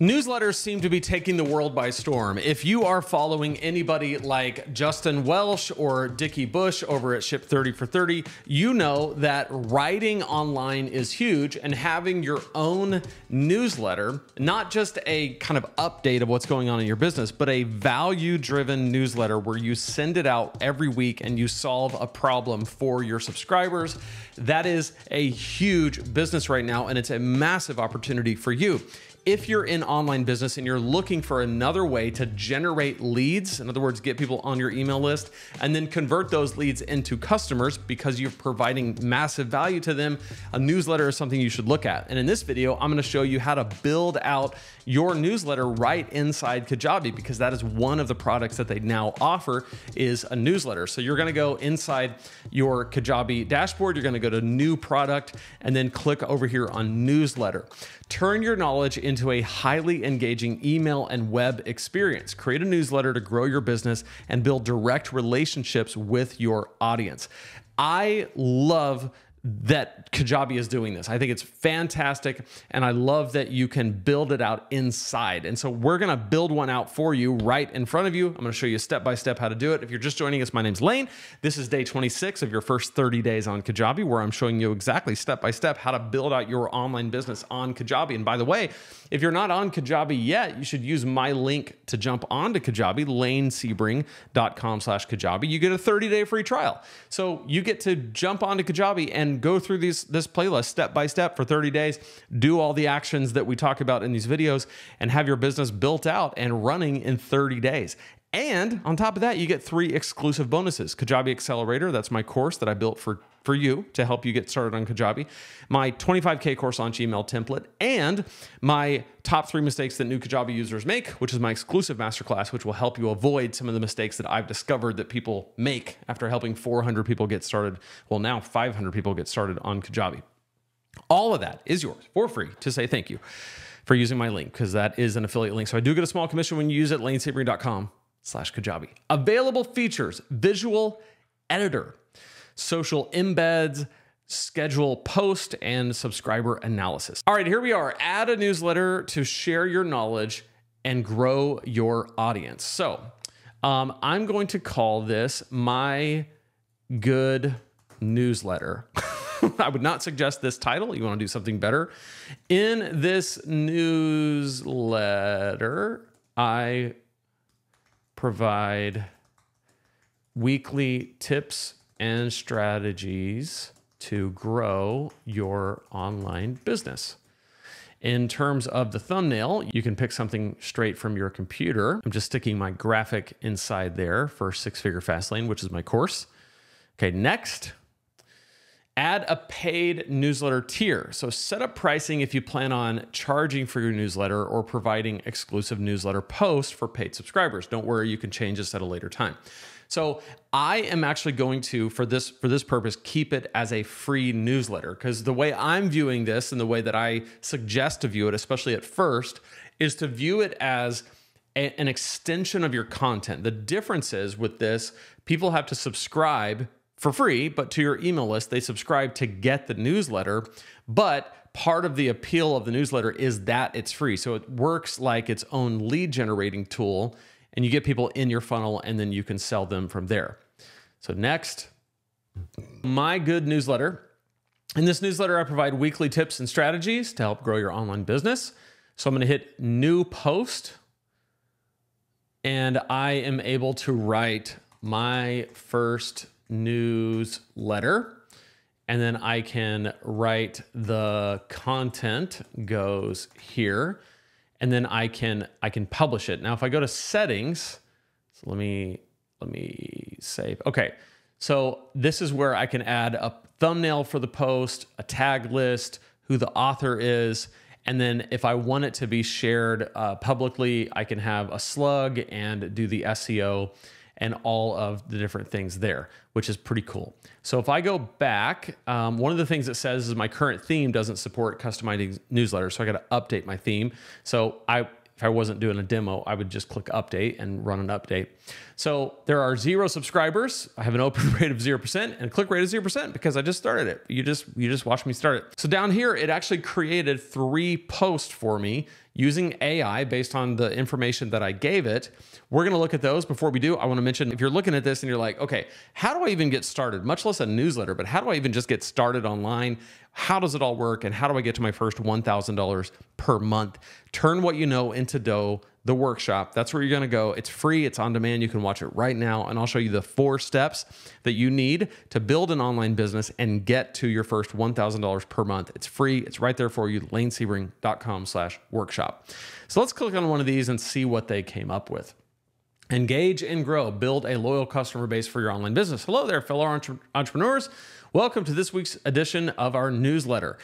Newsletters seem to be taking the world by storm. If you are following anybody like Justin Welsh or Dickie Bush over at Ship 30 for 30, you know that writing online is huge, and having your own newsletter, not just a kind of update of what's going on in your business, but a value-driven newsletter where you send it out every week and you solve a problem for your subscribers, that is a huge business right now, and it's a massive opportunity for you. If you're in online business and you're looking for another way to generate leads, in other words, get people on your email list and then convert those leads into customers because you're providing massive value to them, a newsletter is something you should look at. And in this video, I'm gonna show you how to build out your newsletter right inside Kajabi, because that is one of the products that they now offer is a newsletter. So you're gonna go inside your Kajabi dashboard, you're gonna go to new product and then click over here on newsletter. Turn your knowledge into a highly engaging email and web experience. Create a newsletter to grow your business and build direct relationships with your audience. I love that Kajabi is doing this. I think it's fantastic, and I love that you can build it out inside. And so we're gonna build one out for you right in front of you. I'm gonna show you step-by-step how to do it. If you're just joining us, my name's Lane. This is day 26 of your first 30 days on Kajabi, where I'm showing you exactly step-by-step how to build out your online business on Kajabi. And by the way, if you're not on Kajabi yet, you should use my link to jump onto Kajabi, LaneSebring.com/Kajabi. You get a 30-day free trial. So you get to jump onto Kajabi and go through this playlist step by step for 30 days, do all the actions that we talk about in these videos, and have your business built out and running in 30 days. And on top of that, you get 3 exclusive bonuses. Kajabi Accelerator, that's my course that I built for you to help you get started on Kajabi, my 25K course launch email template, and my top 3 mistakes that new Kajabi users make, which is my exclusive masterclass, which will help you avoid some of the mistakes that I've discovered that people make after helping 400 people get started. Well, now 500 people get started on Kajabi. All of that is yours for free to say thank you for using my link, because that is an affiliate link. So I do get a small commission when you use it, LaneSebring.com/Kajabi. Available features: visual editor, social embeds, schedule post, and subscriber analysis. All right, here we are. Add a newsletter to share your knowledge and grow your audience. So I'm going to call this My Good Newsletter. I would not suggest this title. You want to do something better. In this newsletter, I provide weekly tips and strategies to grow your online business. In terms of the thumbnail, you can pick something straight from your computer. I'm just sticking my graphic inside there for Six Figure Fastlane, which is my course. Okay, next, add a paid newsletter tier. So set up pricing if you plan on charging for your newsletter or providing exclusive newsletter posts for paid subscribers. Don't worry, you can change this at a later time. So I am actually going to, for this purpose, keep it as a free newsletter, because the way I'm viewing this and the way that I suggest to view it, especially at first, is to view it as an extension of your content. The difference is with this, people have to subscribe for free, but to your email list. They subscribe to get the newsletter, but part of the appeal of the newsletter is that it's free. So it works like its own lead generating tool, and you get people in your funnel, and then you can sell them from there. So next, My Good Newsletter. In this newsletter, I provide weekly tips and strategies to help grow your online business. So I'm gonna hit new post, and I am able to write my first newsletter, and then I can write the content goes here, and then I can publish it. Now, if I go to settings, so let me save. Okay, so this is where I can add a thumbnail for the post, a tag list, who the author is, and then if I want it to be shared publicly, I can have a slug and do the SEO and all of the different things there, which is pretty cool. So if I go back, one of the things it says is my current theme doesn't support customizing newsletters, so I gotta update my theme. So if I wasn't doing a demo, I would just click update and run an update. So there are 0 subscribers. I have an open rate of 0% and a click rate of 0% because I just started it. You just watched me start it. So down here, it actually created 3 posts for me using AI based on the information that I gave it. We're gonna look at those. Before we do, I wanna mention, if you're looking at this and you're like, okay, how do I even get started? Much less a newsletter, but how do I even just get started online? How does it all work? And how do I get to my first $1,000 per month? Turn what you know into dough, the workshop. That's where you're gonna go. It's free, it's on demand. You can watch it right now. And I'll show you the 4 steps that you need to build an online business and get to your first $1,000 per month. It's free, it's right there for you, LaneSebring.com/workshop. So let's click on one of these and see what they came up with. Engage and grow, build a loyal customer base for your online business. Hello there, fellow entrepreneurs. Welcome to this week's edition of our newsletter.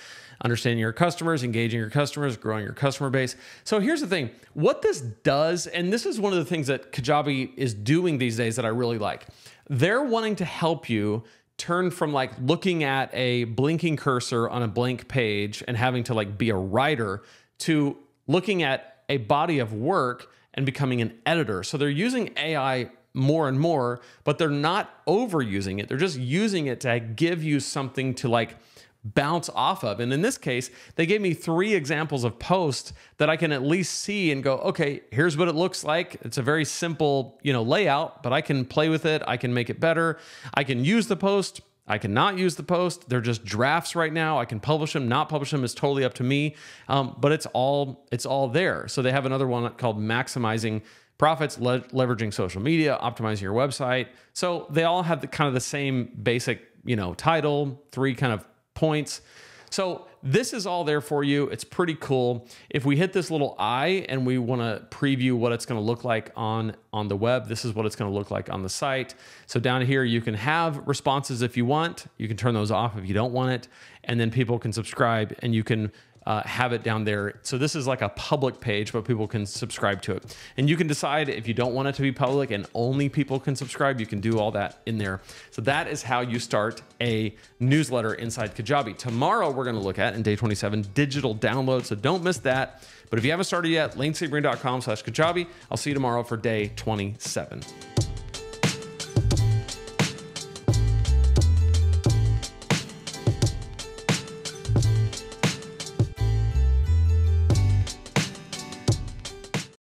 Understanding your customers, engaging your customers, growing your customer base. So here's the thing, what this does, and this is one of the things that Kajabi is doing these days that I really like. They're wanting to help you turn from like looking at a blinking cursor on a blank page and having to like be a writer to looking at a body of work and becoming an editor. So they're using AI more and more, but they're not overusing it. They're just using it to give you something to like bounce off of. And in this case, they gave me 3 examples of posts that I can at least see and go, okay, here's what it looks like. It's a very simple, you know, layout, but I can play with it. I can make it better. I can use the post. I cannot use the post. They're just drafts right now. I can publish them, not publish them is totally up to me, but it's all there. So they have another one called maximizing profits, leveraging social media, optimizing your website. So they all have the kind of the same basic, you know, title, 3 kind of points. So this is all there for you. It's pretty cool. If we hit this little eye and we want to preview what it's going to look like on the web, this is what it's going to look like on the site. So down here, you can have responses if you want. You can turn those off if you don't want it. And then people can subscribe and you can have it down there. So this is like a public page, but people can subscribe to it. And you can decide if you don't want it to be public and only people can subscribe, you can do all that in there. So that is how you start a newsletter inside Kajabi. Tomorrow we're gonna look at, in day 27, digital download. So don't miss that. But if you haven't started yet, LaneSebring.com/Kajabi. I'll see you tomorrow for day 27.